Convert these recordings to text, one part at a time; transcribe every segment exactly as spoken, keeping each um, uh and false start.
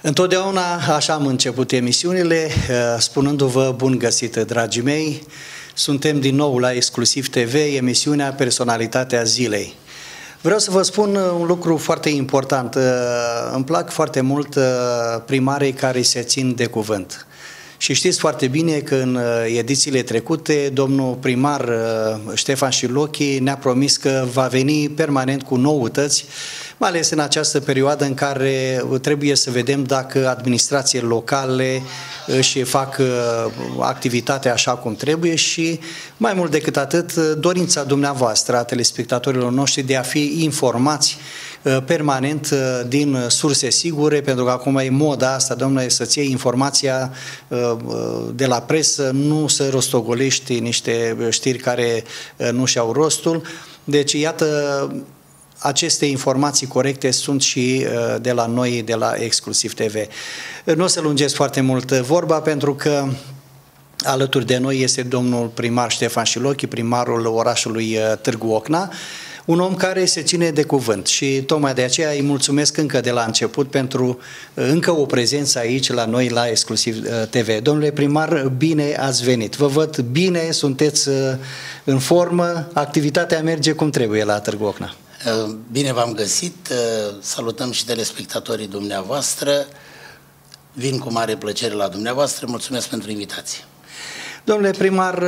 Întotdeauna așa am început emisiunile, spunându-vă bun găsit, dragii mei. Suntem din nou la Exclusiv T V, emisiunea Personalitatea Zilei. Vreau să vă spun un lucru foarte important. Îmi plac foarte mult primarii care se țin de cuvânt. Și știți foarte bine că în edițiile trecute, domnul primar Ștefan Șilochi ne-a promis că va veni permanent cu noutăți, mai ales în această perioadă în care trebuie să vedem dacă administrațiile locale își fac activitatea așa cum trebuie și, mai mult decât atât, dorința dumneavoastră a telespectatorilor noștri de a fi informați permanent din surse sigure, pentru că acum e moda asta, domnule, să-ți iei informația de la presă, nu să rostogolești niște știri care nu și-au rostul. Deci, iată, aceste informații corecte sunt și de la noi, de la Exclusiv T V. Nu o să lungesc foarte mult vorba, pentru că alături de noi este domnul primar Ștefan Șilochi, primarul orașului Târgu Ocna, un om care se ține de cuvânt și tocmai de aceea îi mulțumesc încă de la început pentru încă o prezență aici la noi la Exclusiv T V. Domnule primar, bine ați venit! Vă văd bine, sunteți în formă, activitatea merge cum trebuie la Târgu Ocna. Bine v-am găsit, salutăm și telespectatorii dumneavoastră, vin cu mare plăcere la dumneavoastră, mulțumesc pentru invitație. Domnule primar,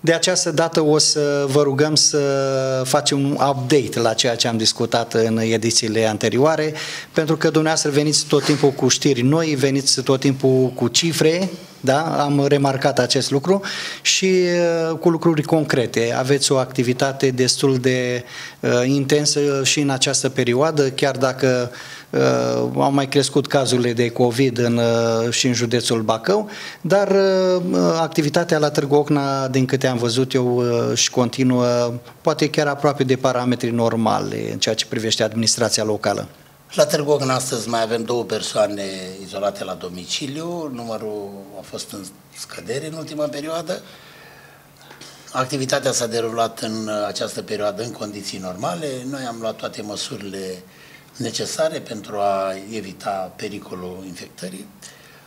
de această dată o să vă rugăm să facem un update la ceea ce am discutat în edițiile anterioare, pentru că dumneavoastră veniți tot timpul cu știri noi, veniți tot timpul cu cifre, da? Am remarcat acest lucru și cu lucruri concrete. Aveți o activitate destul de uh, intensă și în această perioadă, chiar dacă uh, au mai crescut cazurile de COVID în, uh, și în județul Bacău, dar uh, activitatea la Târgu Ocna, din câte am văzut eu, uh, și continuă, poate chiar aproape de parametrii normale în ceea ce privește administrația locală. La Târgu Ocna astăzi mai avem două persoane izolate la domiciliu, numărul a fost în scădere în ultima perioadă. Activitatea s-a derulat în această perioadă în condiții normale, noi am luat toate măsurile necesare pentru a evita pericolul infectării.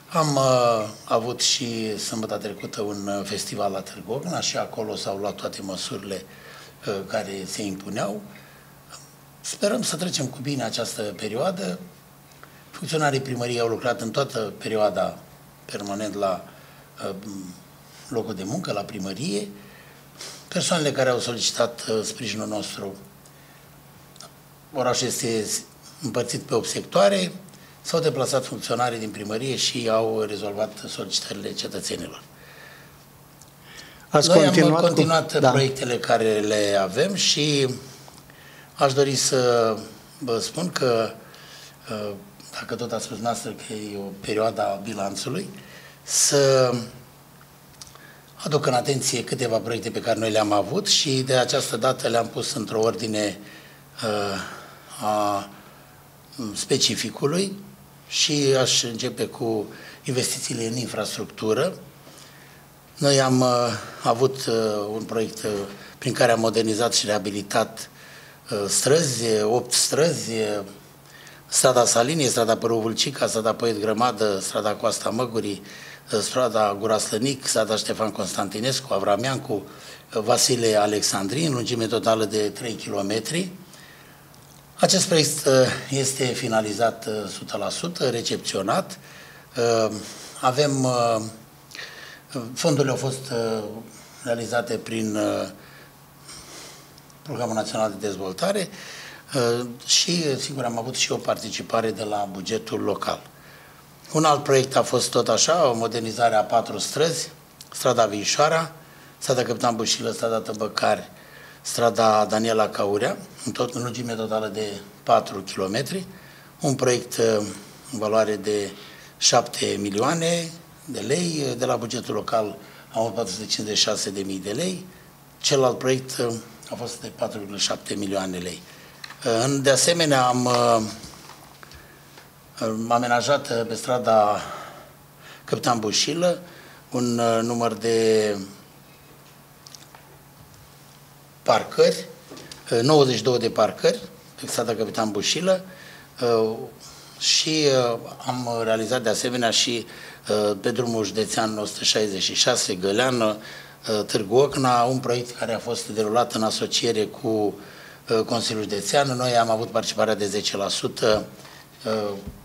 Am uh, avut și sâmbătă trecută un festival la Târgu Ocna și acolo s-au luat toate măsurile uh, care se impuneau. Sperăm să trecem cu bine această perioadă. Funcționarii primăriei au lucrat în toată perioada permanent la uh, locul de muncă, la primărie. Persoanele care au solicitat uh, sprijinul nostru, orașul este împărțit pe opt sectoare, s-au deplasat funcționarii din primărie și au rezolvat solicitările cetățenilor. Ați Noi continuat am continuat cu... proiectele da. care le avem și aș dori să vă spun că, dacă tot a spus noastră că e o perioadă a bilanțului, să aduc în atenție câteva proiecte pe care noi le-am avut și de această dată le-am pus într-o ordine a specificului și aș începe cu investițiile în infrastructură. Noi am avut un proiect prin care am modernizat și reabilitat străzi, opt străzi, strada Salina, strada Părău-Vâlcica, strada Poet Grămadă, strada Coasta Măgurii, strada Gura Slănic, strada Ștefan Constantinescu, Avramiancu, Vasile Alexandrin, lungime totală de trei kilometri. Acest proiect este finalizat o sută la sută, recepționat. Avem, fondurile au fost realizate prin Programul Național de Dezvoltare și, sigur, am avut și o participare de la bugetul local. Un alt proiect a fost tot așa, o modernizare a patru străzi, strada Vișoara, strada Căptan Bușilă, strada Tăbăcari, strada Daniela Caurea, în, tot, în lungime totală de patru kilometri, un proiect în valoare de șapte milioane de lei, de la bugetul local am patru sute cincizeci și șase de mii de lei, celălalt proiect a fost de patru virgulă șapte milioane lei. De asemenea, am am amenajat pe strada Căptan Bușilă un număr de parcări, nouăzeci și două de parcări pe strada Căptan Bușilă, și am realizat de asemenea și pe drumul județean o sută șaizeci și șase, Găleană, Târgu Ocna, un proiect care a fost derulat în asociere cu Consiliul Județean. Noi am avut participarea de zece la sută,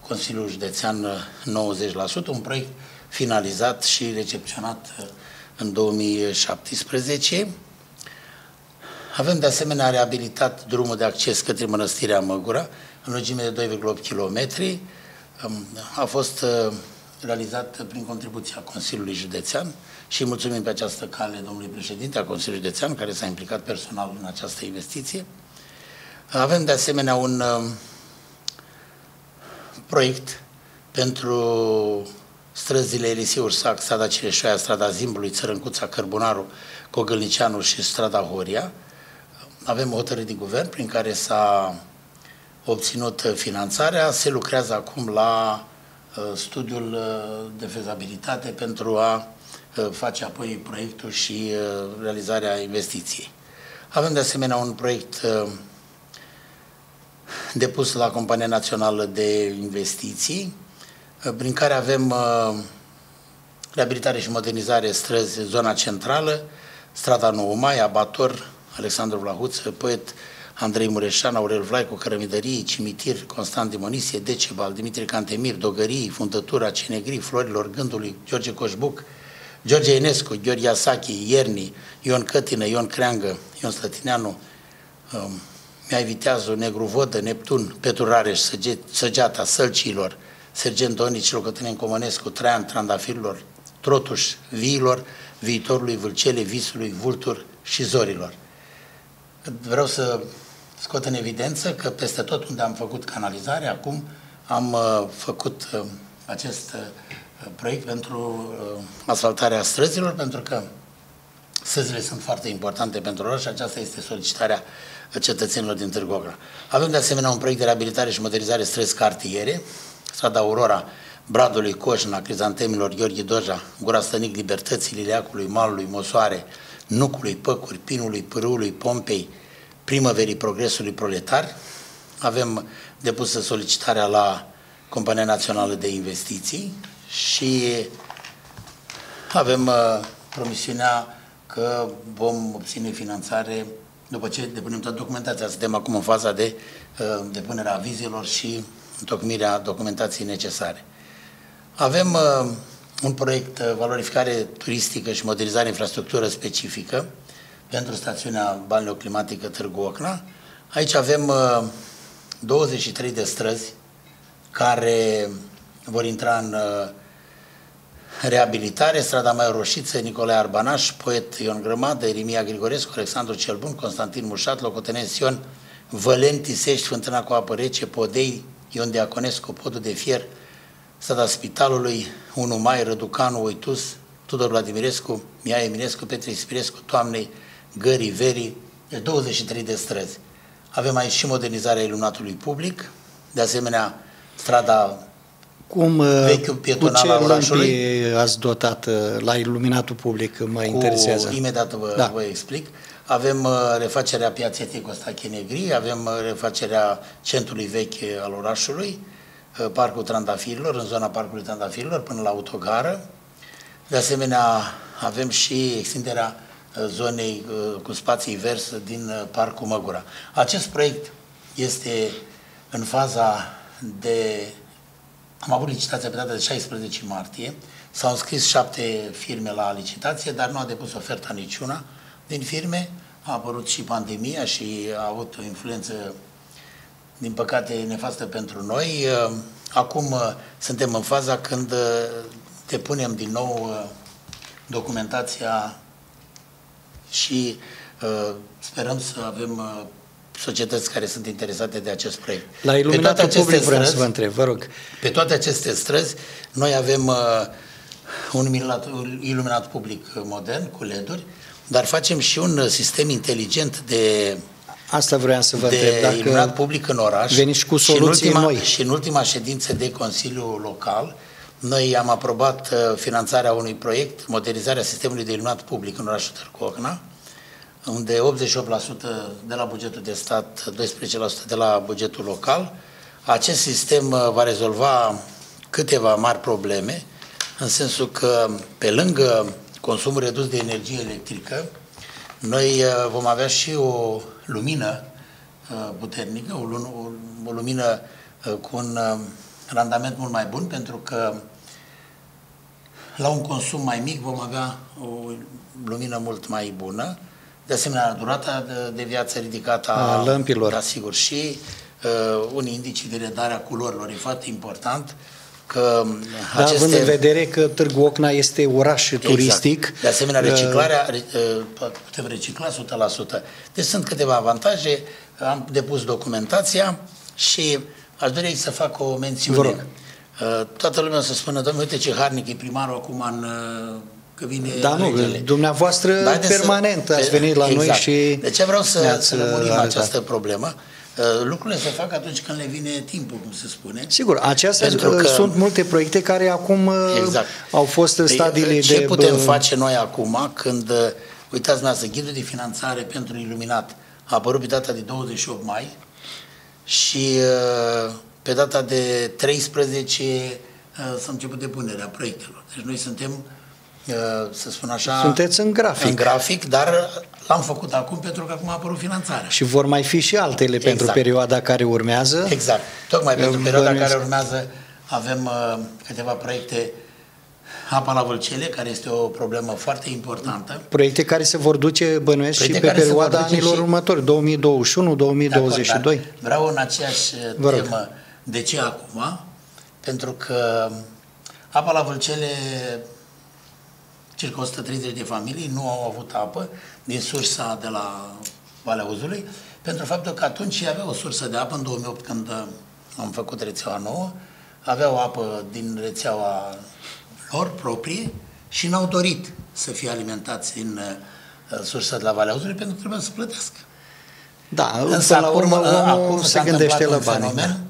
Consiliul Județean nouăzeci la sută, un proiect finalizat și recepționat în două mii șaptesprezece. Avem de asemenea reabilitat drumul de acces către Mănăstirea Măgura, în lungime de doi virgulă opt kilometri. A fost realizat prin contribuția Consiliului Județean și mulțumim pe această cale domnului președinte al Consiliului Județean, care s-a implicat personal în această investiție. Avem de asemenea un proiect pentru străzile Eliseu-Ursac, strada Cireșoaia, strada Zimbului, Țărâncuța, Cărbunarul, Cogălnicianu și strada Horia. Avem o hotărâre din guvern prin care s-a obținut finanțarea, se lucrează acum la studiul de fezabilitate pentru a face apoi proiectul și realizarea investiției. Avem de asemenea un proiect depus la Compania Națională de Investiții, prin care avem reabilitare și modernizare străzi, zona centrală, strada nouă Mai, Abator, Alexandru Vlahuț, Poet, Andrei Mureșan, Aurel Vlaicu, Cărămidării, Cimitir, Constant Dimonisie, Decebal, Dimitri Cantemir, Dogării, Fundătura, Cenegri, Florilor Gândului, George Coșbuc, George Enescu, Gheorghe Iasachi, Ierni, Ion Cătină, Ion Creangă, Ion Slătineanu, Mihai Viteazu, Negru Vodă, Neptun, Petru Rareș, Săgeata, Sălciilor, Sergent Donici, Locătinen Comănescu, Traian Trandafirilor, Trotuș, Viilor, Viitorului, Vâlcele, Visului, Vultur și Zorilor. Vreau să scot în evidență că peste tot unde am făcut canalizare, acum am făcut acest proiect pentru asfaltarea străzilor, pentru că străzile sunt foarte importante pentru oraș și aceasta este solicitarea cetățenilor din Târgu Ocna. Avem de asemenea un proiect de reabilitare și modernizare străzi cartiere, strada Aurora, Bradului, Coșna, Crizantemilor, Gheorghe Doja, Gura Stănic, Libertății, Liliacului, Malului, Mosoare, Nucului, Păcuri, Pinului, Pârâului, Pompei, Primăverii, Progresului, Proletar. Avem depusă solicitarea la Compania Națională de Investiții și avem uh, promisiunea că vom obține finanțare după ce depunem toată documentația. Suntem acum în faza de uh, depunerea avizelor și întocmirea documentației necesare. Avem uh, un proiect uh, valorificare turistică și modernizare infrastructură specifică pentru stațiunea balneoclimatică Târgu Ocna. Aici avem uh, douăzeci și trei de străzi care vor intra în uh, reabilitare: strada Maia Roșiță, Nicolae Arbanaș, Poet Ion Grămadă, Irimia Grigorescu, Alexandru cel Bun, Constantin Mușat, Locotenent Sion, Vălen, Tisești, Fântâna cu apă rece, Podei, Ion Diaconescu, Podul de Fier, strada Spitalului, unu Mai, Răducanu, Oitus, Tudor Vladimirescu, Mihai Eminescu, Petre Ispirescu, Toamnei, Gării, Verii, de douăzeci și trei de străzi. Avem aici și modernizarea iluminatului public, de asemenea strada Cum, vechiul pietonal al orașului. Ați dotat la iluminatul public, mă cu, interesează. Imediat vă, da. vă explic. Avem refacerea piațetei Costache Negri, avem refacerea centrului vechi al orașului, Parcul Trandafirilor, în zona Parcului Trandafirilor, până la autogară. De asemenea, avem și extinderea zonei cu spații verzi din Parcul Măgura. Acest proiect este în faza de... Am avut licitația pe data de șaisprezece martie, s-au înscris șapte firme la licitație, dar nu a depus oferta niciuna din firme. A apărut și pandemia și a avut o influență, din păcate, nefastă pentru noi. Acum suntem în faza când depunem din nou documentația și sperăm să avem societăți care sunt interesate de acest proiect. La iluminatul public vreau să vă întreb, vă rog. Pe toate aceste străzi, noi avem uh, un iluminat, iluminat public modern, cu L E D-uri, dar facem și un sistem inteligent de Asta vreau să vă întreb, dacă public în oraș, veniți cu soluții și în, ultima, noi. și în ultima ședință de Consiliu Local, noi am aprobat finanțarea unui proiect, modernizarea sistemului de iluminat public în orașul Târgu Ocna, unde optzeci și opt la sută de la bugetul de stat, doisprezece la sută de la bugetul local. Acest sistem va rezolva câteva mari probleme, în sensul că, pe lângă consumul redus de energie electrică, noi vom avea și o lumină puternică, o lumină cu un randament mult mai bun, pentru că la un consum mai mic vom avea o lumină mult mai bună. De asemenea, durata de viață ridicată a lămpilor, da, sigur, și uh, un indice de redare a culorilor. E foarte important că da, aceste... având în vedere că Târgu Ocna este oraș exact. turistic. De asemenea, reciclarea, uh... putem recicla o sută la sută. Deci sunt câteva avantaje, am depus documentația și aș dori să fac o mențiune. Uh, toată lumea o să spună, domnule, uite ce harnic e primarul acum în... Uh, Că vine da, nu, dumneavoastră permanent să... ați venit la exact. noi și... De ce vreau să, să lămurim această problemă? Lucrurile se fac atunci când le vine timpul, cum se spune. Sigur, acestea că... sunt multe proiecte care acum exact. au fost în stadiile ce de... Ce putem face noi acum când, uitați, noastră, ghidul de finanțare pentru iluminat a apărut pe data de douăzeci și opt mai și pe data de treisprezece s-a început depunerea proiectelor. Deci noi suntem... să spun așa... Sunteți în grafic. În grafic, dar l-am făcut acum pentru că acum a apărut finanțarea. Și vor mai fi și altele exact. pentru perioada care urmează. Exact. Tocmai Eu pentru perioada care urmează avem uh, câteva proiecte. Apa la Vâlcele, care este o problemă foarte importantă. Proiecte care se vor duce, bănuiesc, proiecte și pe perioada anilor și... următori, două mii douăzeci și unu două mii douăzeci și doi. Vreau în aceeași temă. De ce acum? Pentru că Apa la Vâlcele... circa o sută treizeci de familii nu au avut apă din sursa de la Valea Uzului, pentru faptul că atunci avea o sursă de apă, în două mii opt, când am făcut rețeaua nouă, aveau apă din rețeaua lor proprie și n-au dorit să fie alimentați din sursa de la Valea Uzului, pentru că trebuia să plătească. Da, însă la urmă acum se gândește la bani.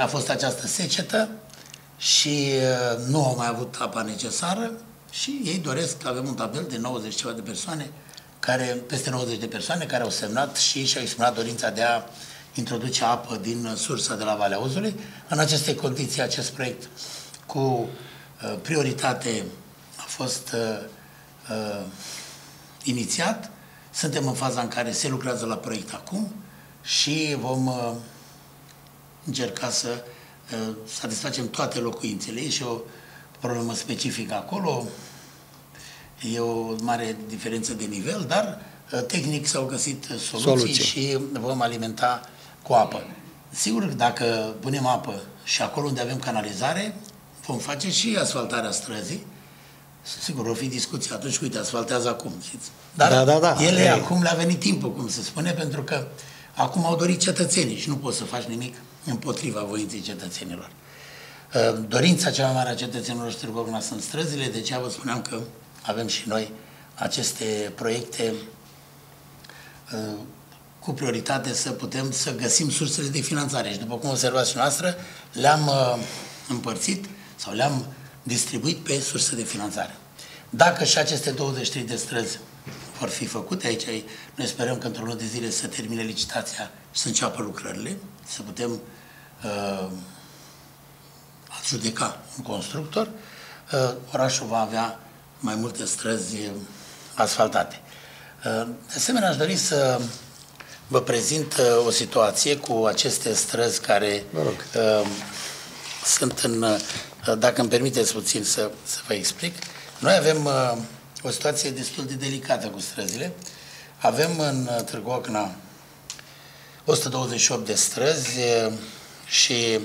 A fost această secetă și nu au mai avut apa necesară. Și ei doresc, avem un tabel de nouăzeci ceva de persoane, care, peste nouăzeci de persoane care au semnat și și-au exprimat dorința de a introduce apă din sursa de la Valea Uzului. În aceste condiții, acest proiect cu uh, prioritate a fost uh, uh, inițiat. Suntem în faza în care se lucrează la proiect acum și vom uh, încerca să uh, satisfacem toate locuințele. E și o problemă specifică acolo, e o mare diferență de nivel, dar tehnic s-au găsit soluții, soluții și vom alimenta cu apă. Sigur că dacă punem apă și acolo unde avem canalizare, vom face și asfaltarea străzii. Sigur, o fi discuții atunci, uite, asfaltează acum, știți? Dar da, da, da. ele Ei. acum le-a venit timpul, cum se spune, pentru că acum au dorit cetățenii și nu poți să faci nimic împotriva voinței cetățenilor. Dorința cea mai mare a cetățenilor și Târgu Ocna sunt străzile, de aceea vă spuneam că avem și noi aceste proiecte cu prioritate să putem să găsim sursele de finanțare. Și după cum observați și noastră, le-am împărțit sau le-am distribuit pe surse de finanțare. Dacă și aceste douăzeci și trei de străzi vor fi făcute, aici noi sperăm că într-o lună de zile să termine licitația și să înceapă lucrările, să putem... judeca un constructor, orașul va avea mai multe străzi asfaltate. De asemenea, aș dori să vă prezint o situație cu aceste străzi care sunt în... Dacă îmi permiteți puțin să, să vă explic. Noi avem o situație destul de delicată cu străzile. Avem în Târgu Ocna o sută douăzeci și opt de străzi și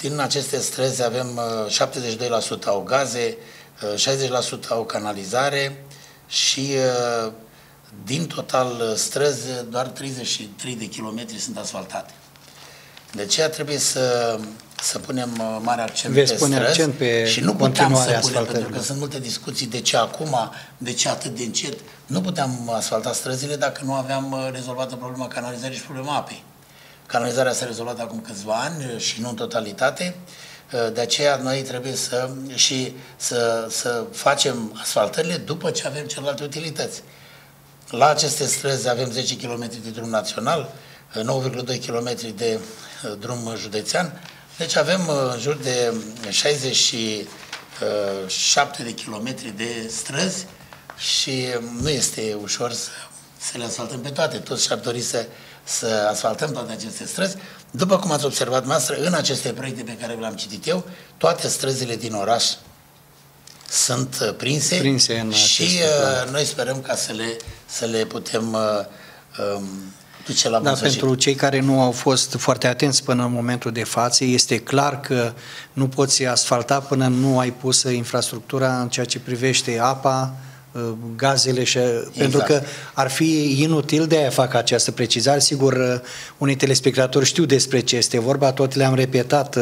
din aceste străzi avem șaptezeci și doi la sută au gaze, șaizeci la sută au canalizare și din total străzi doar treizeci și trei de kilometri sunt asfaltate. De aceea trebuie să să punem mare accent pe străzi pe și nu puteam să punem, pentru că sunt multe discuții de ce acum, de ce atât de încet. Nu puteam asfalta străzile dacă nu aveam rezolvată problema canalizării și problema apei. Canalizarea s-a rezolvat acum câțiva ani și nu în totalitate, de aceea noi trebuie să, și să, să facem asfaltările după ce avem celelalte utilități. La aceste străzi avem zece kilometri de drum național, nouă virgulă doi kilometri de drum județean, deci avem în jur de șaizeci și șapte de kilometri de străzi și nu este ușor să, să le asfaltăm pe toate. Toți și-ar dori să, să asfaltăm toate aceste străzi. După cum ați observat noastră, în aceste proiecte pe care le-am citit eu, toate străzile din oraș sunt prinse, prinse în și uh, noi sperăm ca să le, să le putem uh, um, duce la bun sfârșit. Da, pentru cei care nu au fost foarte atenți până în momentul de față, este clar că nu poți asfalta până nu ai pus infrastructura în ceea ce privește apa, gazele și, exact. Pentru că ar fi inutil, de a fac această precizare. Sigur, unii telespectatori știu despre ce este vorba, tot le-am repetat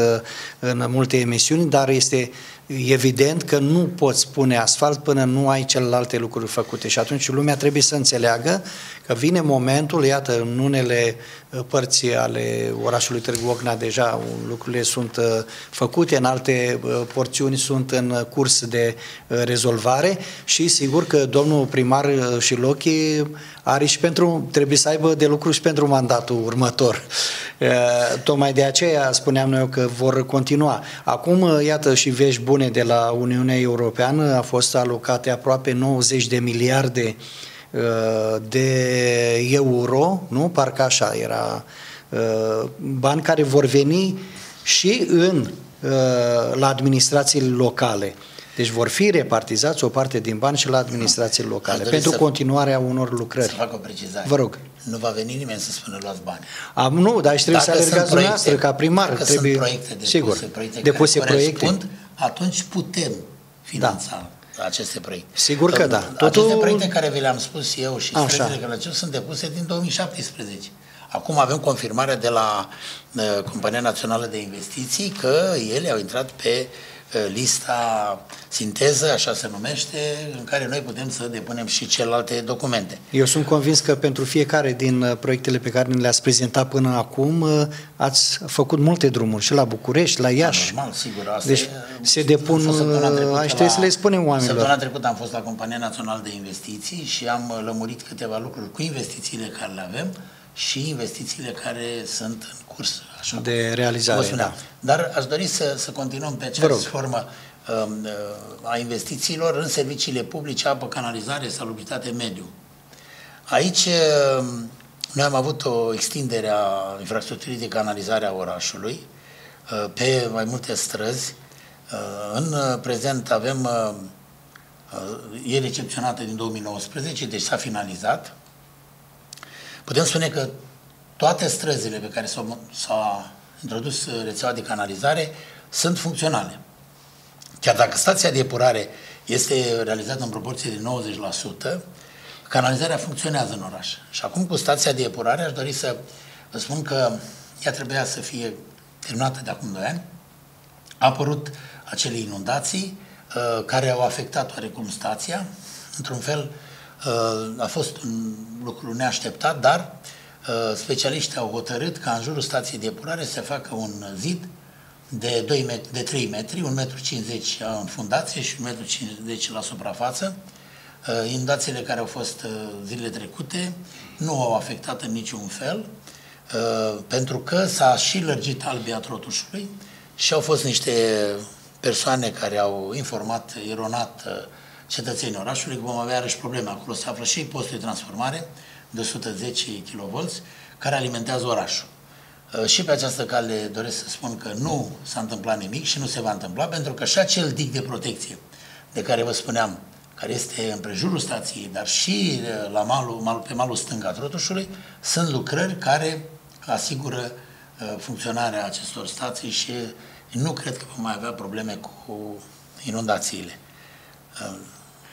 în multe emisiuni, dar este evident că nu poți pune asfalt până nu ai celelalte lucruri făcute și atunci lumea trebuie să înțeleagă că vine momentul, iată, în unele părți ale orașului Târgu Ocna deja lucrurile sunt făcute, în alte porțiuni sunt în curs de rezolvare și sigur că domnul primar Șilochi are și pentru, trebuie să aibă de lucru și pentru mandatul următor. Tocmai de aceea spuneam noi că vor continua. Acum, iată și vești bune de la Uniunea Europeană, a fost alocate aproape nouăzeci de miliarde de euro, nu? Parcă așa era, bani care vor veni și în, la administrațiile locale. Deci vor fi repartizați o parte din bani și la administrațiile locale pentru continuarea unor lucrări. Să fac o precizare. Vă rog. Nu va veni nimeni să spună luați bani. Am, nu, dar și trebuie dacă să alergați dumneavoastră ca primar. Dacă trebuie, sunt proiecte depuse, sigur, proiecte depuse care corespund, atunci putem finanța da. aceste proiecte. Sigur că da. Totul... Aceste proiecte care vi le-am spus eu și străzile care le-am sunt depuse din două mii șaptesprezece. Acum avem confirmarea de la Compania Națională de Investiții că ele au intrat pe lista sinteză, așa se numește, în care noi putem să depunem și celelalte documente. Eu sunt convins că pentru fiecare din proiectele pe care le-ați prezentat până acum ați făcut multe drumuri și la București, la Iași. Normal, sigur. Asta deci e, se depun... Aici trebuie să le spunem oamenilor. Săptămâna trecută am fost la Compania Națională de Investiții și am lămurit câteva lucruri cu investițiile care le avem și investițiile care sunt în curs așa, de realizare. Da. Dar aș dori să, să continuăm pe această formă um, a investițiilor în serviciile publice, apă, canalizare, salubritate, mediu. Aici um, noi am avut o extindere a infrastructurii de canalizare a orașului uh, pe mai multe străzi. Uh, în uh, prezent avem, uh, uh, e recepționată din două mii nouăsprezece, deci s-a finalizat. Putem spune că toate străzile pe care s-a introdus rețeaua de canalizare sunt funcționale. Chiar dacă stația de epurare este realizată în proporție de nouăzeci la sută, canalizarea funcționează în oraș. Și acum cu stația de epurare aș dori să vă spun că ea trebuia să fie terminată de acum doi ani. A apărut acele inundații care au afectat oarecum stația. Într-un fel a fost un lucru neașteptat, dar specialiștii au hotărât ca în jurul stației de epurare să facă un zid de, doi metri, de trei metri, un metru cincizeci în fundație și un metru cincizeci la suprafață. Inundațiile care au fost zilele trecute nu au afectat în niciun fel, pentru că s-a și lărgit albia trotușului și au fost niște persoane care au informat eronat cetățenii orașului că vom avea iarăși probleme. Acolo se află și postul de transformare de o sută zece kilovolți, care alimentează orașul. Și pe această cale doresc să spun că nu s-a întâmplat nimic și nu se va întâmpla, pentru că și acel dig de protecție de care vă spuneam, care este împrejurul stației, dar și la malul, malul, pe malul stâng a trotușului, sunt lucrări care asigură funcționarea acestor stații și nu cred că vom mai avea probleme cu inundațiile.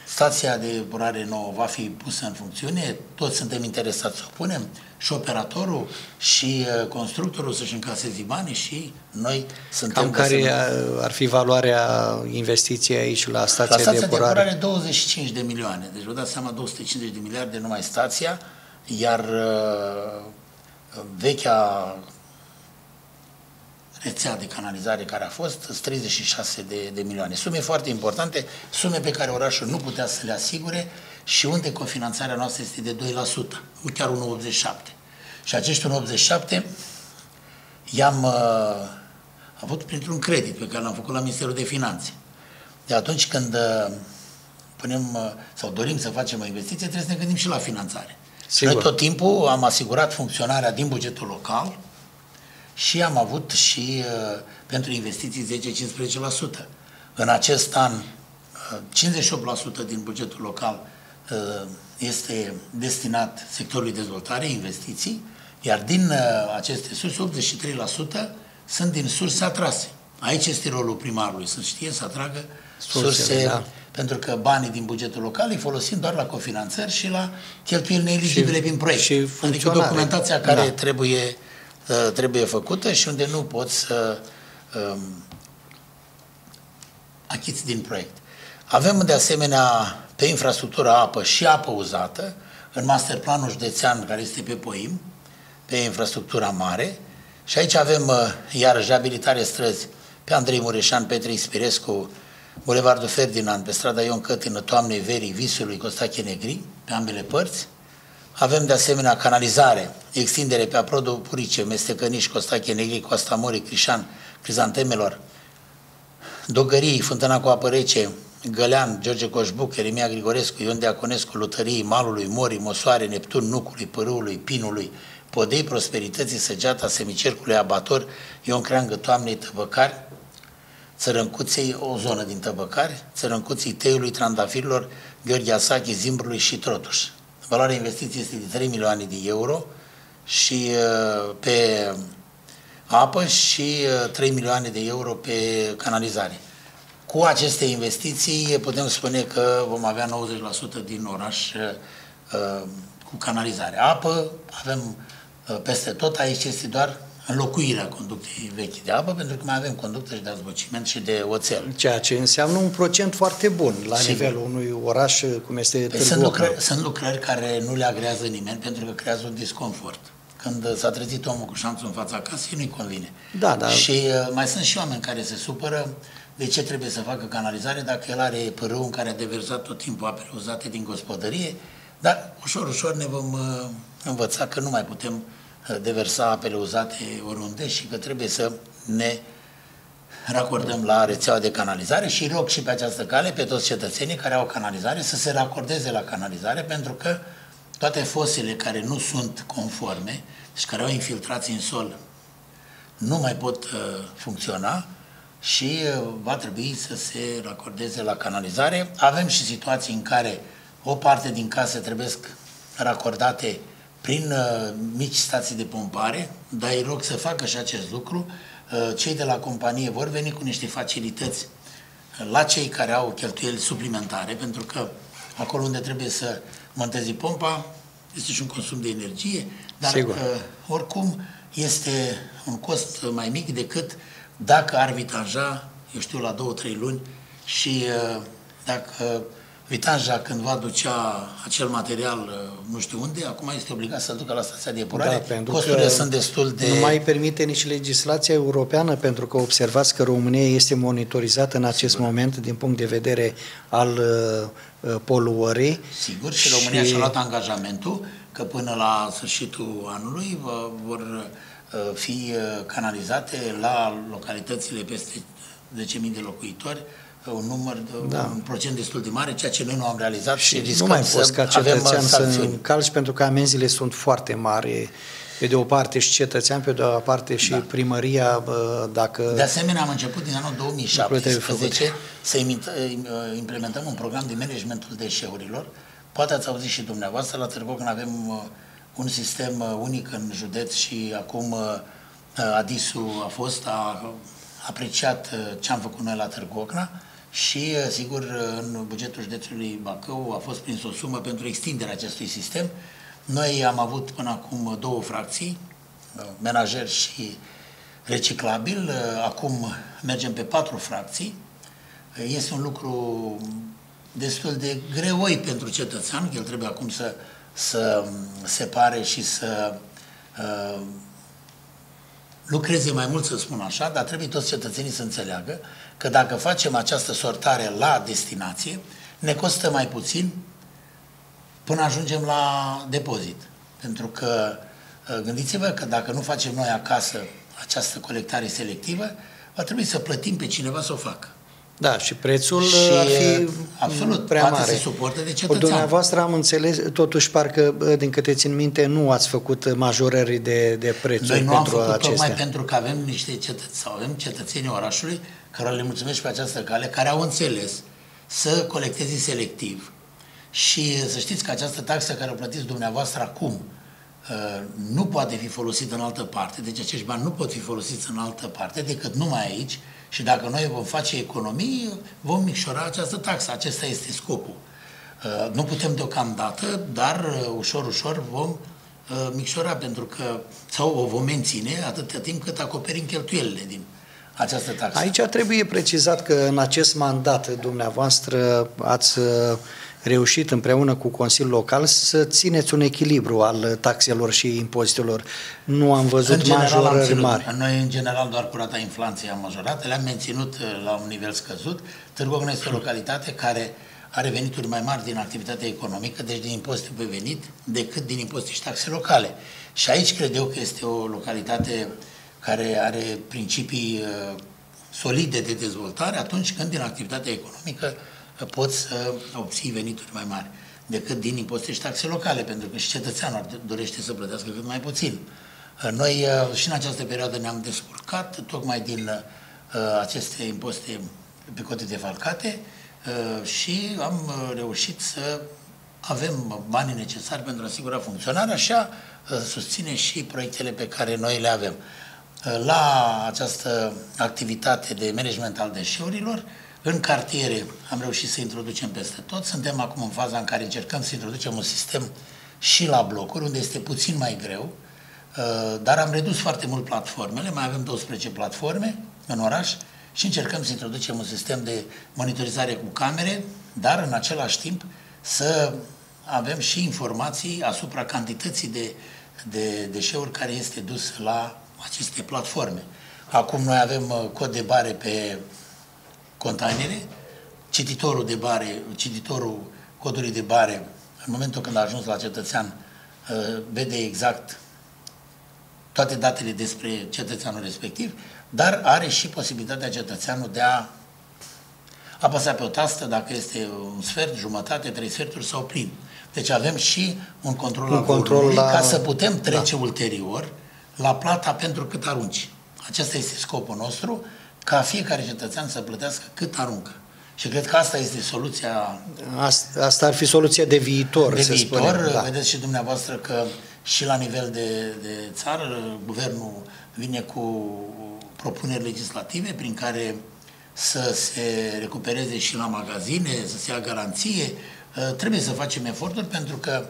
Stația de epurare nouă va fi pusă în funcțiune, toți suntem interesați să o punem, și operatorul și constructorul să-și încaseze banii și noi suntem... Cam care ar fi valoarea investiției aici la stația, la stația de epurare? La stația de epurare douăzeci și cinci de milioane, deci vă dați seama, două sute cincizeci de miliarde numai stația, iar vechea rețea de canalizare care a fost, treizeci și șase de milioane. Sume foarte importante, sume pe care orașul nu putea să le asigure și unde cofinanțarea noastră este de doi la sută, chiar unu virgulă optzeci și șapte. Și acești unu virgulă optzeci și șapte i-am uh, avut printr-un credit pe care l-am făcut la Ministerul de Finanțe. De atunci când uh, punem, uh, sau dorim să facem o investiție, trebuie să ne gândim și la finanțare. Sigur. Noi tot timpul am asigurat funcționarea din bugetul local și am avut și uh, pentru investiții zece la cincisprezece la sută. În acest an, uh, cincizeci și opt la sută din bugetul local uh, este destinat sectorului dezvoltare, investiții, iar din uh, aceste surse, optzeci și trei la sută sunt din surse atrase. Aici este rolul primarului, să știe, să atragă surse, surse da. Pentru că banii din bugetul local îi folosim doar la cofinanțări și la cheltuieli neeligibile prin proiect. Adică documentația care da. trebuie trebuie făcută și unde nu poți să um, achiți din proiect. Avem de asemenea pe infrastructura apă și apă uzată, în masterplanul județean care este pe Poim, pe infrastructura mare, și aici avem uh, iarăși reabilitare străzi pe Andrei Mureșan, Petre Ispirescu, Bulevardul Ferdinand, pe strada Ion Cătină, Toamnei Verii, Visului, Costache Negri, pe ambele părți. Avem de asemenea canalizare, extindere pe Aprodul Purice, Mestecăniș, Costache Negri, Coasta Morii, Crișan, Crizantemelor, Dogării, Fântâna cu apă rece, Gălean, George Coșbuc, Eremia Grigorescu, Ion Deaconescu, Lutării, Malului, Morii, Mosoare, Neptun, Nucului, Pârâului, Pinului, Podei, Prosperității, Săgeata, Semicercului, Abator, Ion Creangă, Toamnei, Tăbăcari, Țărâncuței, o zonă din Tăbăcari, Țărâncuței, Teiului, Trandafirilor, Gheorghe Asache, Zimbrului și Trotuș. Valoarea investiției este de trei milioane de euro și pe apă și trei milioane de euro pe canalizare. Cu aceste investiții putem spune că vom avea nouăzeci la sută din oraș cu canalizare. Apă avem peste tot, aici este doar înlocuirea conductei vechi de apă, pentru că mai avem conducte și de azbociment și de oțel. Ceea ce înseamnă un procent foarte bun la Sigur. nivelul unui oraș cum este Târgu Ocna. Sunt lucrări, sunt lucrări care nu le agrează nimeni pentru că creează un disconfort. Când s-a trezit omul cu șanțul în fața casei, nu-i convine. Da, da. Și mai sunt și oameni care se supără de ce trebuie să facă canalizare dacă el are pârâu în care a deversat tot timpul apele uzate din gospodărie, dar ușor, ușor ne vom învăța că nu mai putem deversa apele uzate oriunde și că trebuie să ne racordăm la rețeaua de canalizare și rog și pe această cale pe toți cetățenii care au canalizare să se racordeze la canalizare, pentru că toate fosele care nu sunt conforme și care au infiltrații în sol nu mai pot uh, funcționa și uh, va trebui să se racordeze la canalizare. Avem și situații în care o parte din case trebuie racordate prin uh, mici stații de pompare, dar îi rog să facă și acest lucru. Uh, cei de la companie vor veni cu niște facilități la cei care au cheltuieli suplimentare, pentru că acolo unde trebuie să montezi pompa este și un consum de energie, dar uh, oricum este un cost mai mic decât dacă ar vitaja, eu știu, la două trei luni și uh, dacă... Uh, Vitanja cândva ducea acel material nu știu unde, acum este obligat să-l ducă la stația de epurare. Da, costurile sunt destul de... Nu mai permite nici legislația europeană, pentru că observați că România este monitorizată în acest Sigur. moment din punct de vedere al uh, poluării. Sigur, și România și-a luat angajamentul că până la sfârșitul anului vor uh, fi canalizate la localitățile peste zece mii de locuitori un număr, da. un procent destul de mare, ceea ce noi nu am realizat și, și riscăm nu mai poți să ca cetățean să încalci, pentru că amenziile sunt foarte mari, pe de o parte și cetățean, pe de o parte și da. primăria, dacă... De asemenea, am început din anul două mii șaptesprezece să implementăm un program de managementul deșeurilor. Poate ați auzit și dumneavoastră, la Târgu Ocna avem un sistem unic în județ și acum Adisul a fost, a apreciat ce am făcut noi la Târgu Ocna și, sigur, în bugetul județului Bacău a fost prins o sumă pentru extinderea acestui sistem. Noi am avut până acum două fracții, menajer și reciclabil. Acum mergem pe patru fracții. Este un lucru destul de greoi pentru cetățean, că el trebuie acum să, să separe și să uh, lucreze mai mult, să spun așa, dar trebuie toți cetățenii să înțeleagă că dacă facem această sortare la destinație, ne costă mai puțin până ajungem la depozit. Pentru că gândiți-vă că dacă nu facem noi acasă această colectare selectivă, va trebui să plătim pe cineva să o facă. Da, și prețul și ar fi absolut prea mare. Se suportă de cetățean. Dumneavoastră am înțeles, totuși parcă, din câte țin minte, nu ați făcut majorări de, de prețuri pentru acestea. Noi nu am făcut tocmai pentru că avem niște cetăți, sau avem cetățenii orașului, care le mulțumesc pe această cale, care au înțeles să colecteze selectiv. Și să știți că această taxă care o plătiți dumneavoastră acum nu poate fi folosită în altă parte, deci acești bani nu pot fi folosiți în altă parte decât numai aici. Și dacă noi vom face economii, vom micșora această taxă. Acesta este scopul. Nu putem deocamdată, dar ușor, ușor vom micșora, pentru că, sau o vom menține atâta timp cât acoperim cheltuielile din această taxă. Aici trebuie precizat că în acest mandat dumneavoastră ați reușit împreună cu Consiliul Local să țineți un echilibru al taxelor și impozitelor. Nu am văzut majorări mari. Noi, în general, doar cu rata inflației am majorat, le-am menținut la un nivel scăzut. Târgu Ocna este o localitate care are venituri mai mari din activitatea economică, deci din impozitul pe venit, decât din impozite și taxe locale. Și aici cred eu că este o localitate care are principii solide de dezvoltare atunci când din activitatea economică poți să obții venituri mai mari decât din impozite și taxe locale, pentru că și cetățeanul dorește să plătească cât mai puțin. Noi și în această perioadă ne-am descurcat tocmai din aceste impozite pe cote defalcate și am reușit să avem banii necesari pentru a asigura funcționarea și a susține și proiectele pe care noi le avem. La această activitate de management al deșeurilor, în cartiere am reușit să introducem peste tot. Suntem acum în faza în care încercăm să introducem un sistem și la blocuri, unde este puțin mai greu, dar am redus foarte mult platformele, mai avem douăsprezece platforme în oraș și încercăm să introducem un sistem de monitorizare cu camere, dar în același timp să avem și informații asupra cantității de, de deșeuri care este dus la aceste platforme. Acum noi avem cod de bare pe containere, cititorul de bare, cititorul codului de bare, în momentul când a ajuns la cetățean, vede exact toate datele despre cetățeanul respectiv, dar are și posibilitatea cetățeanului de a apăsa pe o tastă dacă este un sfert, jumătate, trei sferturi sau plin. Deci avem și un control, un control la... ca să putem trece da. ulterior la plata pentru cât arunci. Acesta este scopul nostru, ca fiecare cetățean să plătească cât aruncă. Și cred că asta este soluția... Asta, asta ar fi soluția de viitor, de să viitor, spunem. Da. Vedeți și dumneavoastră că și la nivel de, de țară, guvernul vine cu propuneri legislative prin care să se recupereze și la magazine, să se ia garanție. Trebuie să facem eforturi, pentru că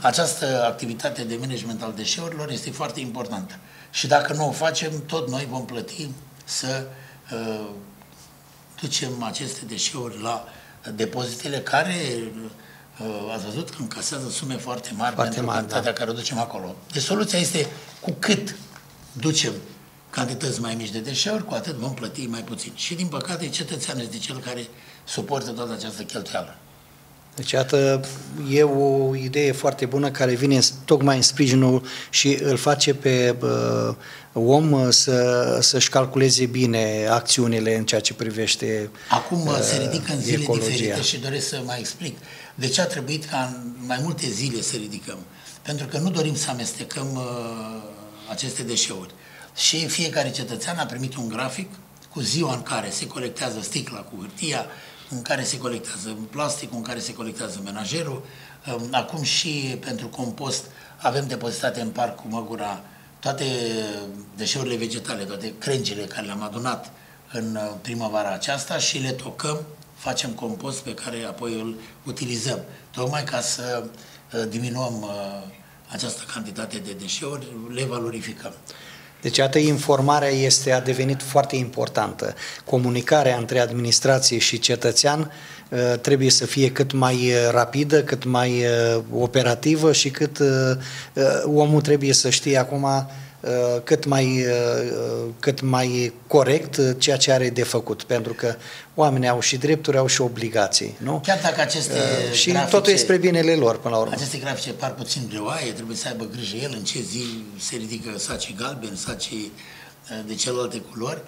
această activitate de management al deșeurilor este foarte importantă. Și dacă nu o facem, tot noi vom plăti să uh, ducem aceste deșeuri la depozitele care, uh, ați văzut că încasează sume foarte mari foarte pentru mari, cantitatea da. care o ducem acolo. Deci soluția este, cu cât ducem cantități mai mici de deșeuri, cu atât vom plăti mai puțin. Și din păcate cetățeanul este cel care suportă toată această cheltuială. Deci, iată, e o idee foarte bună care vine tocmai în sprijinul și îl face pe uh, om să, să-și calculeze bine acțiunile în ceea ce privește Acum uh, se ridică în zile ecologia. diferite și doresc să mai explic de ce a trebuit ca în mai multe zile să ridicăm. Pentru că nu dorim să amestecăm uh, aceste deșeuri. Și fiecare cetățean a primit un grafic cu ziua în care se colectează sticla cu hârtia, în care se colectează plasticul, în care se colectează menajerul. Acum și pentru compost avem depozitate în Parcul Măgura toate deșeurile vegetale, toate crengile care le-am adunat în primăvara aceasta și le tocăm, facem compost pe care apoi îl utilizăm. Tocmai ca să diminuăm această cantitate de deșeuri, le valorificăm. Deci, atât informarea este, a devenit foarte importantă. Comunicarea între administrație și cetățean trebuie să fie cât mai rapidă, cât mai operativă și cât omul trebuie să știe acum cât mai, cât mai corect ceea ce are de făcut, pentru că oamenii au și drepturi, au și obligații, nu? Chiar dacă aceste uh, și grafice, totul e spre binele lor, până la urmă. Aceste grafice par puțin greoaie, trebuie să aibă grijă el în ce zi se ridică sacii galbeni, sacii de celelalte culori,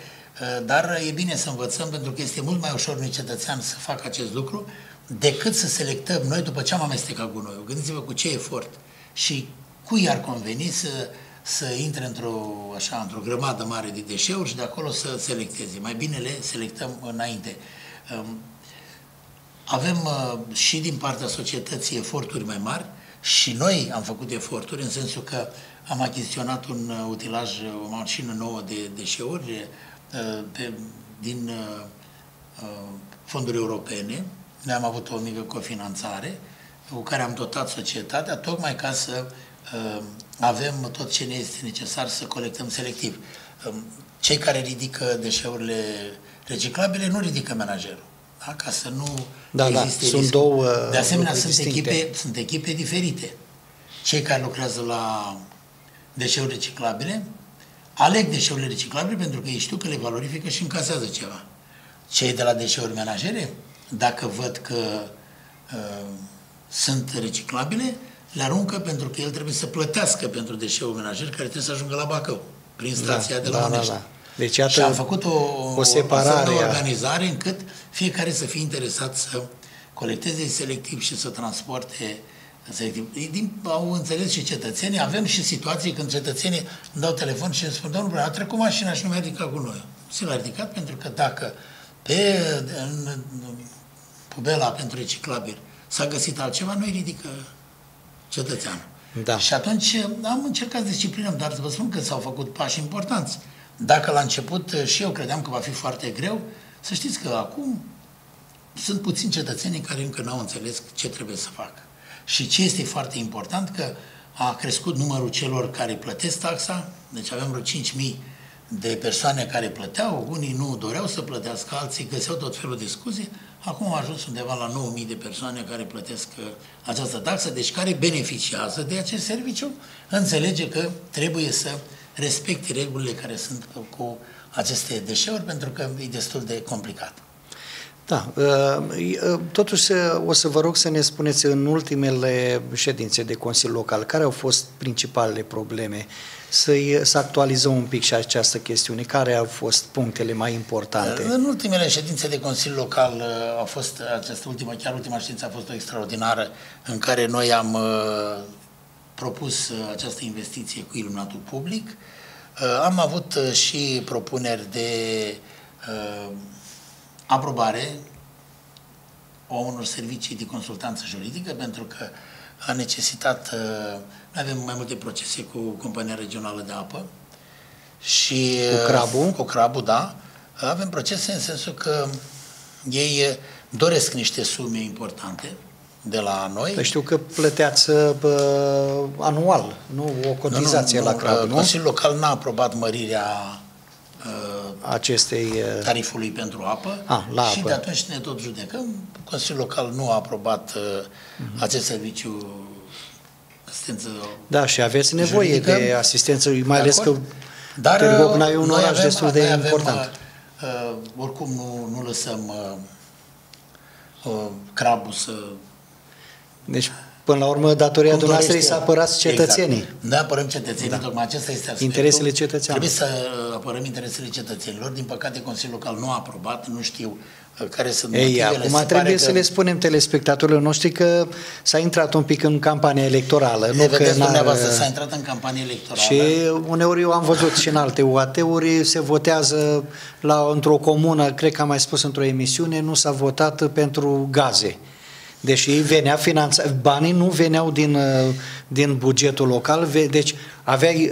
dar e bine să învățăm, pentru că este mult mai ușor unui cetățean să facă acest lucru decât să selectăm noi după ce am amestecat gunoiul. Gândiți-vă cu ce efort și cui ar conveni să să intre într-o așa, într-o grămadă mare de deșeuri și de acolo să selecteze. Mai bine le selectăm înainte. Avem și din partea societății eforturi mai mari și noi am făcut eforturi în sensul că am achiziționat un utilaj, o mașină nouă de deșeuri pe, din fonduri europene. Noi am avut o mică cofinanțare cu care am dotat societatea tocmai ca să avem tot ce ne este necesar să colectăm selectiv. Cei care ridică deșeurile reciclabile nu ridică menajerul. Da? Ca să nu da, existe da, sunt risc. Două de asemenea, sunt echipe, sunt echipe diferite. Cei care lucrează la deșeuri reciclabile aleg deșeurile reciclabile pentru că ei știu că le valorifică și încasează ceva. Cei de la deșeuri menajere, dacă văd că uh, sunt reciclabile, le aruncă pentru că el trebuie să plătească pentru deșeul menajer care trebuie să ajungă la Bacău, prin stația da, de la da, Onești. Da, da. Deci, și am făcut o, o separare, o organizare încât fiecare să fie interesat să colecteze selectiv și să transporte selectiv. Din, au înțeles și cetățenii, avem și situații când cetățenii îmi dau telefon și îmi spun: domnule, a trecut mașina și nu mi-a ridicat gunoiul. Se l-a ridicat pentru că dacă pe în, în, pubela pentru reciclabil s-a găsit altceva, nu-i ridică cetățeanul. Da. Și atunci am încercat să disciplinăm, dar să vă spun că s-au făcut pași importanți. Dacă la început și eu credeam că va fi foarte greu, să știți că acum sunt puțini cetățenii care încă n-au înțeles ce trebuie să facă. Și ce este foarte important, că a crescut numărul celor care plătesc taxa, deci avem vreo cinci mii de persoane care plăteau, unii nu doreau să plătească, alții găseau tot felul de scuze. Acum a ajuns undeva la nouă mii de persoane care plătesc această taxă, deci care beneficiază de acest serviciu, înțelege că trebuie să respecte regulile care sunt cu aceste deșeuri, pentru că e destul de complicat. Da, totuși o să vă rog să ne spuneți în ultimele ședințe de Consiliu Local, care au fost principalele probleme, să-i, să actualizăm un pic și această chestiune, care au fost punctele mai importante? În ultimele ședințe de Consiliu Local a fost, această ultimă, chiar ultima ședință a fost o extraordinară, în care noi am propus această investiție cu iluminatul public. Am avut și propuneri de aprobare a unor servicii de consultanță juridică, pentru că a necesitat, noi avem mai multe procese cu Compania Regională de Apă și cu Crabul, cu Crabul, da. Avem procese în sensul că ei doresc niște sume importante de la noi. Că știu că plăteați bă, anual, nu o cotizație la Crabul, nu? Consiliul Local n-a aprobat mărirea acestei tarifului pentru apă a, la și apă. De atunci ne tot judecăm. Consiliul Local nu a aprobat uh-huh. acest serviciu asistență. Da, și aveți nevoie juridică de asistență, mai ales că dar Târgu Ocna e un oraș avem, destul de avem, important. Uh, oricum nu, nu lăsăm uh, uh, Crabul să... Deci, până la urmă, datoria dumneavoastră este să apărați cetățenii. Exact. Noi apărăm cetățenii, da. Tocmai acesta este aspectul. Interesele cetățenilor. Trebuie să apărăm interesele cetățenilor. Din păcate, Consiliul Local nu a aprobat, nu știu care sunt ei, motivele. Acum se trebuie că... să le spunem telespectatorilor noștri că s-a intrat un pic în campania electorală. Ne nu vedeți că dumneavoastră, s-a intrat în campanie electorală. Și uneori eu am văzut și în alte U A T-uri se votează la, într-o comună, cred că am mai spus într-o emisiune, nu s-a votat pentru gaze. Deși venea finanța... banii nu veneau din din bugetul local, deci aveai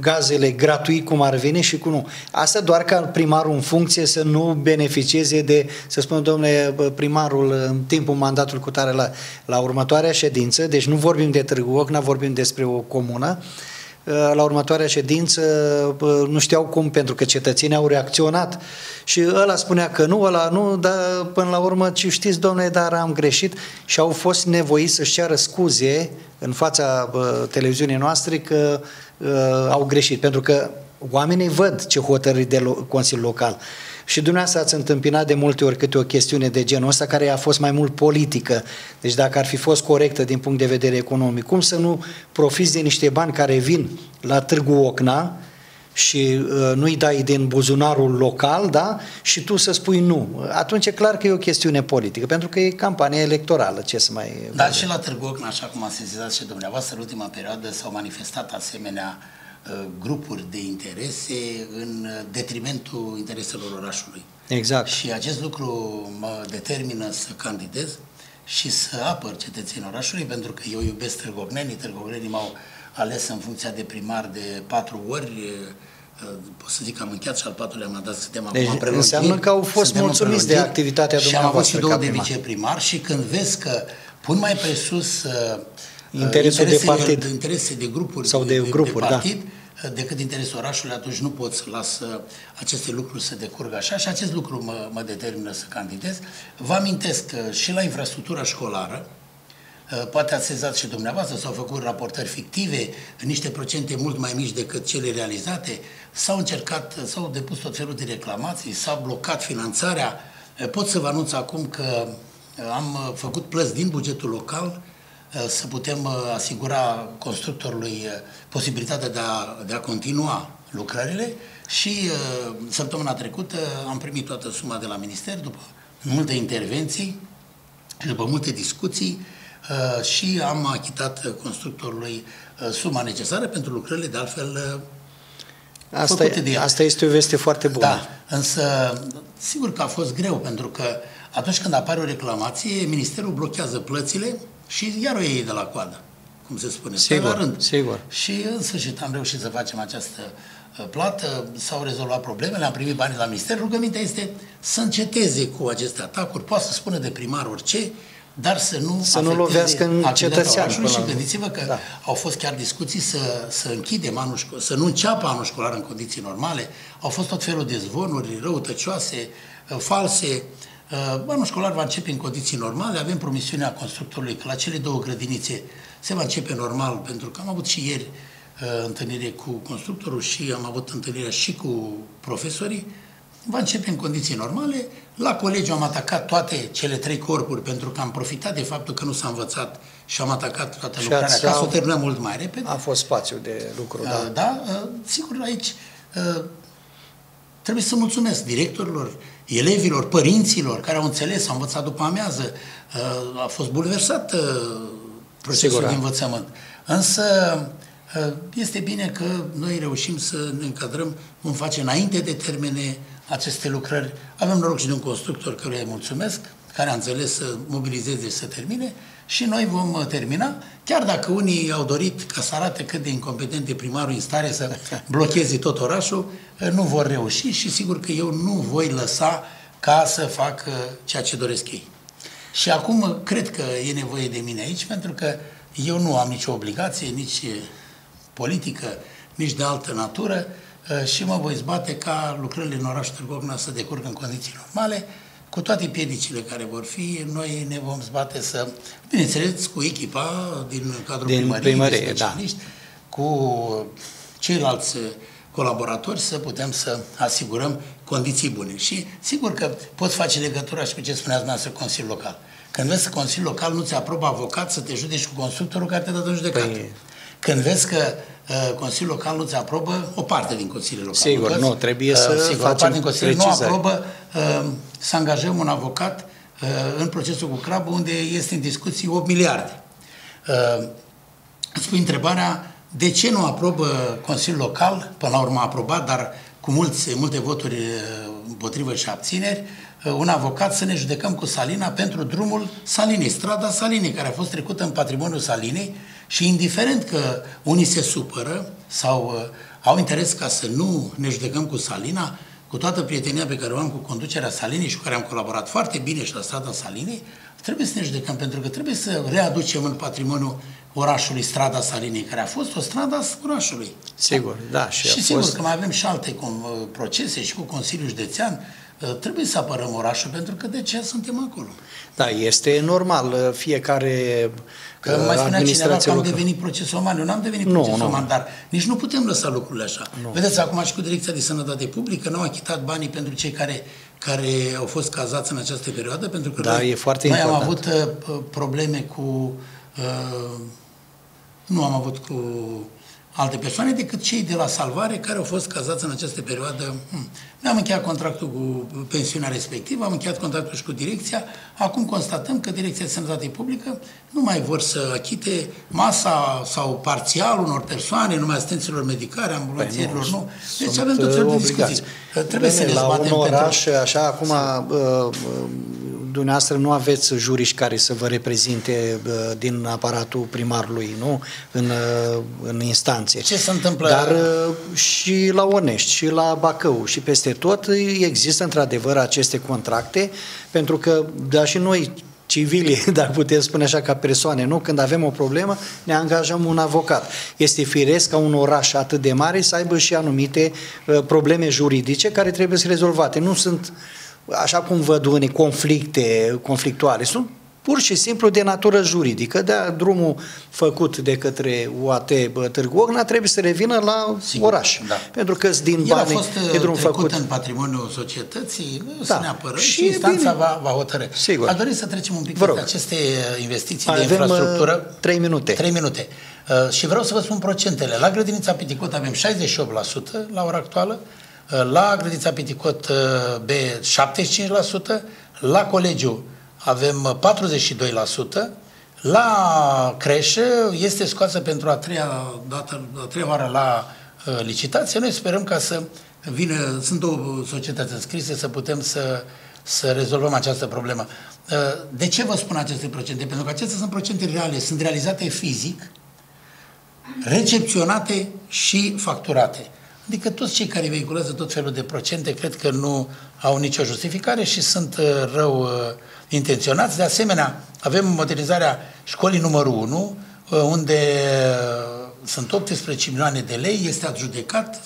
gazele gratuit cum ar veni și cum nu. Asta doar ca primarul în funcție să nu beneficieze de, să spun, domnule, primarul în timpul mandatului cu tare la, la următoarea ședință, deci nu vorbim de Târgu Ocna, vorbim despre o comună, la următoarea ședință nu știau cum, pentru că cetățenii au reacționat și ăla spunea că nu, ăla nu, dar până la urmă, știți, domnule, dar am greșit, și au fost nevoiți să-și ceară scuze în fața televiziunii noastre că uh, au greșit, pentru că oamenii văd ce hotărâi de lo Consiliul Local. Și dumneavoastră ați întâmpinat de multe ori câte o chestiune de genul ăsta care a fost mai mult politică. Deci dacă ar fi fost corectă din punct de vedere economic, cum să nu profiți de niște bani care vin la Târgu Ocna și uh, nu-i dai din buzunarul local, da? Și tu să spui nu. Atunci e clar că e o chestiune politică, pentru că e campanie electorală, ce să mai... Dar și la Târgu Ocna, așa cum a sesizat și dumneavoastră, în ultima perioadă s-au manifestat asemenea grupuri de interese în detrimentul intereselor orașului. Exact. Și acest lucru mă determină să candidez și să apăr cetățenii orașului, pentru că eu iubesc târgovnenii, târgovnenii m-au ales în funcția de primar de patru ori, pot să zic că am încheiat și al patrulea mandat, suntem deci, acum prelungiri. Înseamnă că au fost mulțumiți de activitatea dumneavoastră. Și am avut și două de viceprimar și când vezi că pun mai presus interesul de partid, de interese de grupuri sau de, de, grupuri, de partid, da, decât interesul orașului, atunci nu pot să las aceste lucruri să decurgă așa și acest lucru mă, mă determină să candidez. Vă amintesc că și la infrastructura școlară, poate ați sezat și dumneavoastră, s-au făcut raportări fictive, niște procente mult mai mici decât cele realizate, s-au încercat, s-au depus tot felul de reclamații, s-a blocat finanțarea. Pot să vă anunț acum că am făcut plăți din bugetul local să putem asigura constructorului posibilitatea de a, de a continua lucrările și săptămâna trecută am primit toată suma de la minister după multe intervenții, după multe discuții și am achitat constructorului suma necesară pentru lucrările de altfel asta făcute de el. Asta este o veste foarte bună. Da, însă sigur că a fost greu, pentru că atunci când apare o reclamație, ministerul blochează plățile și iar o iei de la coadă, cum se spune, sigur, la rând. Sigur. Și în sfârșit am reușit să facem această plată, s-au rezolvat problemele, am primit banii la minister. Rugămintea este să înceteze cu aceste atacuri, poate să spună de primar orice, dar să nu să nu lovească în cetățeanul. Și gândiți-vă că da, au fost chiar discuții să, să închidem anul școlar, să nu înceapă anul școlar în condiții normale, au fost tot felul de zvonuri răutăcioase, false. Anul școlar va începe în condiții normale, avem promisiunea constructorului că la cele două grădinițe se va începe normal, pentru că am avut și ieri uh, întâlnire cu constructorul și am avut întâlnirea și cu profesorii, va începe în condiții normale. La colegiu am atacat toate cele trei corpuri, pentru că am profitat de faptul că nu s-a învățat și am atacat toată lucrarea ca să o terminăm mult mai repede. A fost spațiu de lucru. Uh, da, da uh, sigur, aici uh, trebuie să mulțumesc directorilor, elevilor, părinților care au înțeles, au învățat după amiază, a fost bulversat procesul Sigura. de învățământ. Însă este bine că noi reușim să ne încadrăm, vom face înainte de termene aceste lucrări. Avem noroc și de un constructor căruia îi mulțumesc, care a înțeles să mobilizeze și să termine, și noi vom termina, chiar dacă unii au dorit ca să arate cât de incompetente primarul în stare să blocheze tot orașul, nu vor reuși și sigur că eu nu voi lăsa ca să fac ceea ce doresc ei. Și acum cred că e nevoie de mine aici, pentru că eu nu am nicio obligație, nici politică, nici de altă natură și mă voi zbate ca lucrările în orașul Târgu Ocna să decurgă în condiții normale, cu toate piedicile care vor fi, noi ne vom zbate să, bineînțeles, cu echipa din cadrul din primăriei, primărie, de specialiști, da, cu ceilalți colaboratori să putem să asigurăm condiții bune. Și sigur că poți face legătura și cu ce spuneați dumneavoastră Consiliul Local. Când vezi că Consiliul Local nu ți aprobă avocat să te judeci cu constructorul care te dă în judecată. Păi... Când vezi că uh, Consiliul Local nu ți aprobă o parte din Consiliul Local. Sigur, nu, nu trebuie uh, să sigur, facem o parte din Consiliul nu aprobă uh, să angajăm un avocat uh, în procesul cu Crabul, unde este în discuții opt miliarde. Uh, îți pui întrebarea de ce nu aprobă Consiliul Local, până la urmă a aprobat, dar cu mulți, multe voturi împotrivă și abțineri, uh, un avocat să ne judecăm cu Salina pentru drumul Salinei, strada Salinei, care a fost trecută în patrimoniul Salinei, Și indiferent că unii se supără sau uh, au interes ca să nu ne judecăm cu Salina, cu toată prietenia pe care o am cu conducerea Salinei și cu care am colaborat foarte bine și la strada Salinei, trebuie să ne judecăm, pentru că trebuie să readucem în patrimoniul orașului strada Salinei, care a fost o strada orașului. Sigur, da. Și, și sigur fost... că mai avem și alte procese și cu Consiliul Județean. Trebuie să apărăm orașul, pentru că de ce suntem acolo? Da, este normal. Fiecare că mai spunea cineva că am devenit procesomani. Eu n-am devenit procesomani, dar nici nu putem lăsa lucrurile așa. Nu. Vedeți, acum și cu Direcția de Sănătate Publică n-au achitat banii pentru cei care, care au fost cazați în această perioadă, pentru că da, noi, e foarte noi am avut uh, probleme cu... Uh, nu am avut cu... alte persoane decât cei de la salvare care au fost cazați în această perioadă. Ne-am încheiat contractul cu pensiunea respectivă, am încheiat contractul și cu direcția. Acum constatăm că Direcția de Sănătate Publică nu mai vor să achite masa sau parțial unor persoane, numai asistenților medicare, ambulanțierilor, păi nu. nu. Deci avem tot felul de discuții. Trebuie Bine, să ne zbatem un oraș, pentru... așa, acum... Dumneavoastră nu aveți juriști care să vă reprezinte uh, din aparatul primarului, nu? În, uh, în instanțe. Ce se întâmplă? Dar uh, și la Onești, și la Bacău, și peste tot există într-adevăr aceste contracte, pentru că, da, și noi civili, dar putem spune așa ca persoane, nu? Când avem o problemă, ne angajăm un avocat. Este firesc ca un oraș atât de mare să aibă și anumite uh, probleme juridice care trebuie să rezolvate. Nu sunt așa cum văd unii, conflicte conflictuale, sunt pur și simplu de natură juridică, dar drumul făcut de către U A T Târgu Ocna trebuie să revină la Sigur, oraș. Da. Pentru că din El bani de drum făcut în patrimoniul societății, da. să ne apărăm și, și instanța va, va hotărâ. Sigur. Aș dori să trecem un pic de aceste investiții avem de infrastructură. trei minute. trei minute. Uh, și vreau să vă spun procentele. La grădinița Piticot avem șaizeci și opt la sută la ora actuală, la grădinița Piticot B șaptezeci și cinci la sută, la colegiu avem patruzeci și doi la sută, la creșă este scoasă pentru a treia dată, a treia oară la uh, licitație. Noi sperăm ca să vină, sunt două societăți înscrise, să putem să, să rezolvăm această problemă. Uh, de ce vă spun aceste procente? Pentru că acestea sunt procente reale, sunt realizate fizic, recepționate și facturate. Adică toți cei care vehiculează tot felul de procente cred că nu au nicio justificare și sunt rău intenționați. De asemenea, avem modernizarea școlii numărul unu, unde sunt optsprezece milioane de lei, este adjudecat,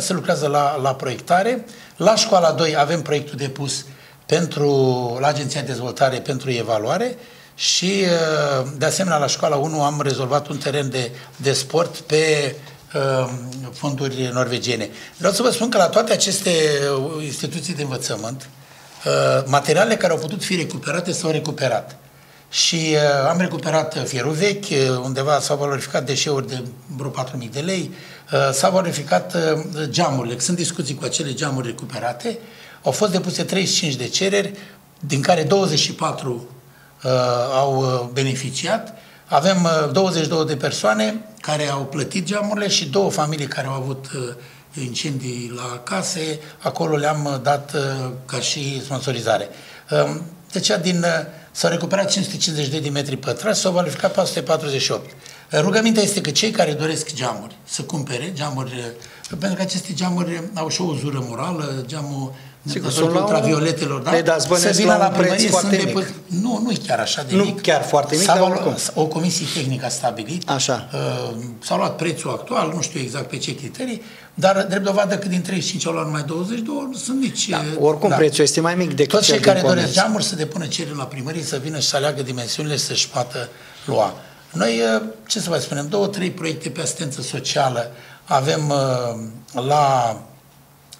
se lucrează la, la proiectare. La școala doi avem proiectul depus pentru, la Agenția de Dezvoltare pentru Evaluare și, de asemenea, la școala unu am rezolvat un teren de, de sport pe fonduri norvegiene. Vreau să vă spun că la toate aceste instituții de învățământ, materialele care au putut fi recuperate s-au recuperat. Și am recuperat fierul vechi, undeva s-au valorificat deșeuri de vreo patru mii de lei, s-au valorificat geamurile. Sunt discuții cu acele geamuri recuperate. Au fost depuse treizeci și cinci de cereri, din care douăzeci și patru au beneficiat. Avem douăzeci și două de persoane care au plătit geamurile și două familii care au avut incendii la case, acolo le-am dat ca și sponsorizare. Deci s-au recuperat cinci sute cincizeci de metri pătrați, s-au valorificat patru sute patruzeci și opt. Rugămintea este că cei care doresc geamuri să cumpere geamuri, pentru că aceste geamuri au și o uzură morală, geamul ultravioletelor, da? Da, să vină la primărie, sunt depus... Nu, nu e chiar așa de nu mic. Nu chiar foarte mic, dar o comisie tehnică a stabilit. Așa. Uh, s-a luat prețul actual, nu știu exact pe ce criterii, dar drept dovadă că din treizeci și cinci au luat numai douăzeci și doi, nu sunt nici... Da, oricum da. prețul este mai mic decât toți cei care doresc geamuri să depună cereri la primărie, să vină și să aleagă dimensiunile, să-și poată lua. Noi, ce să mai spunem, două, trei proiecte pe asistență socială avem uh, la...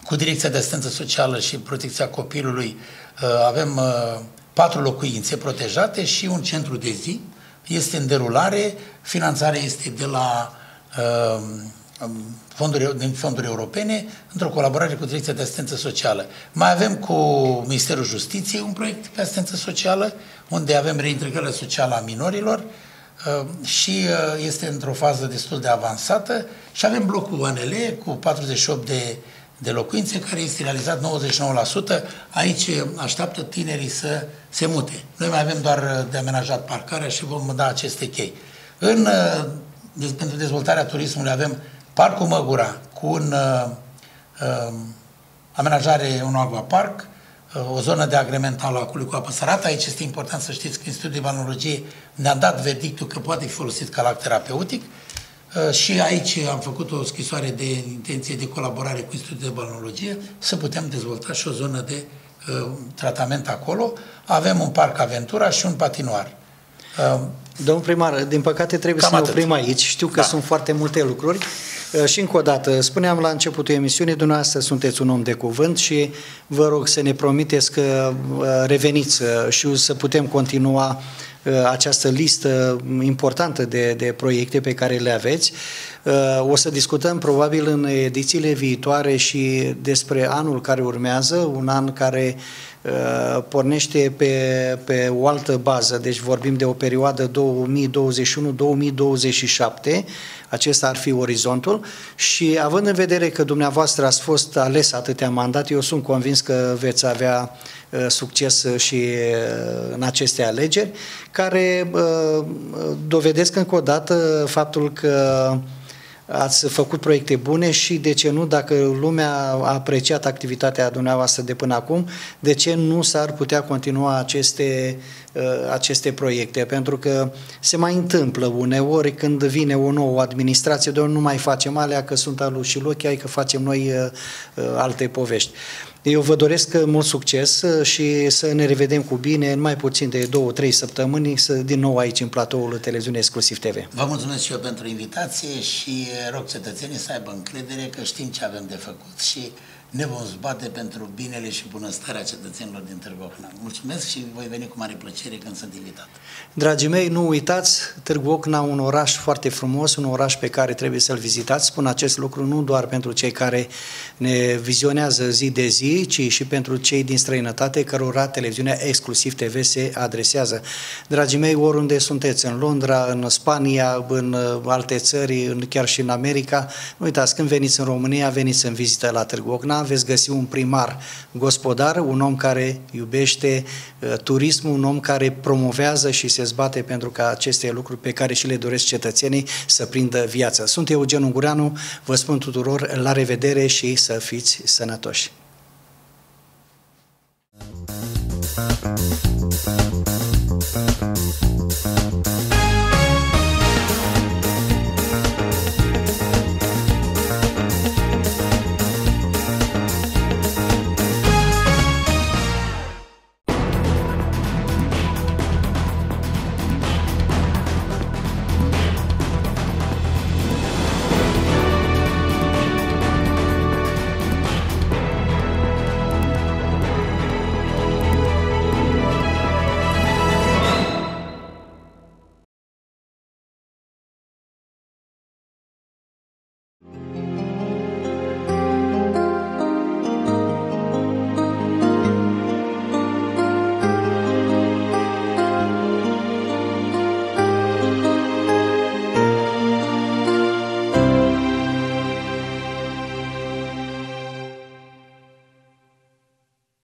Cu Direcția de Asistență Socială și Protecția Copilului avem patru locuințe protejate și un centru de zi. Este în derulare, finanțarea este de la fonduri, din fonduri europene, într-o colaborare cu Direcția de Asistență Socială. Mai avem cu Ministerul Justiției un proiect pe asistență socială, unde avem reintegrarea socială a minorilor și este într-o fază destul de avansată. Și avem blocul O N L cu patruzeci și opt de de locuințe, care este realizat nouăzeci și nouă la sută. Aici așteaptă tinerii să se mute. Noi mai avem doar de amenajat parcarea și vom da aceste chei. În, deci, pentru dezvoltarea turismului avem Parcul Măgura cu un, uh, uh, amenajare unui aquapark, uh, o zonă de agrement al lacului cu apă sărată. Aici este important să știți că Institutul de Balneologie ne-a dat verdictul că poate fi folosit ca lac terapeutic. Uh, și aici am făcut o scrisoare de intenție de colaborare cu Institutul de Balneologie să putem dezvolta și o zonă de uh, tratament acolo. Avem un parc Aventura și un patinoar. Uh, Domnul primar, din păcate trebuie Cam să ne oprim atât. aici. Știu că da. sunt foarte multe lucruri. Și încă o dată, spuneam la începutul emisiunii, dumneavoastră sunteți un om de cuvânt și vă rog să ne promiteți că reveniți și să putem continua această listă importantă de, de proiecte pe care le aveți. O să discutăm probabil în edițiile viitoare și despre anul care urmează, un an care pornește pe, pe o altă bază, deci vorbim de o perioadă două mii douăzeci și unu două mii douăzeci și șapte, acesta ar fi orizontul, și având în vedere că dumneavoastră ați fost ales atâtea mandate, eu sunt convins că veți avea succes și în aceste alegeri, care dovedesc încă o dată faptul că ați făcut proiecte bune și, de ce nu, dacă lumea a apreciat activitatea dumneavoastră de până acum, de ce nu s-ar putea continua aceste, aceste proiecte? Pentru că se mai întâmplă uneori când vine o nouă administrație, doar nu mai facem alea, că sunt al lui Șilochi, ai că facem noi alte povești. Eu vă doresc mult succes și să ne revedem cu bine în mai puțin de două-trei săptămâni din nou aici în platoul televiziunii Exclusiv T V. Vă mulțumesc și eu pentru invitație și rog cetățenii să aibă încredere că știm ce avem de făcut și ne vom zbate pentru binele și bunăstarea cetățenilor din Târgu Ocna. Mulțumesc și voi veni cu mare plăcere când sunt invitat. Dragii mei, nu uitați, Târgu Ocna, un oraș foarte frumos, un oraș pe care trebuie să-l vizitați. Spun acest lucru nu doar pentru cei care ne vizionează zi de zi, ci și pentru cei din străinătate, cărora televiziunea Exclusiv T V se adresează. Dragii mei, oriunde sunteți, în Londra, în Spania, în alte țări, chiar și în America, nu uitați, când veniți în România, veniți în vizită la Târgu Ocna, veți găsi un primar gospodar, un om care iubește uh, turismul, un om care promovează și se zbate pentru ca aceste lucruri pe care și le doresc cetățenii să prindă viață. Sunt Eugen Ungureanu, vă spun tuturor la revedere și să fiți sănătoși!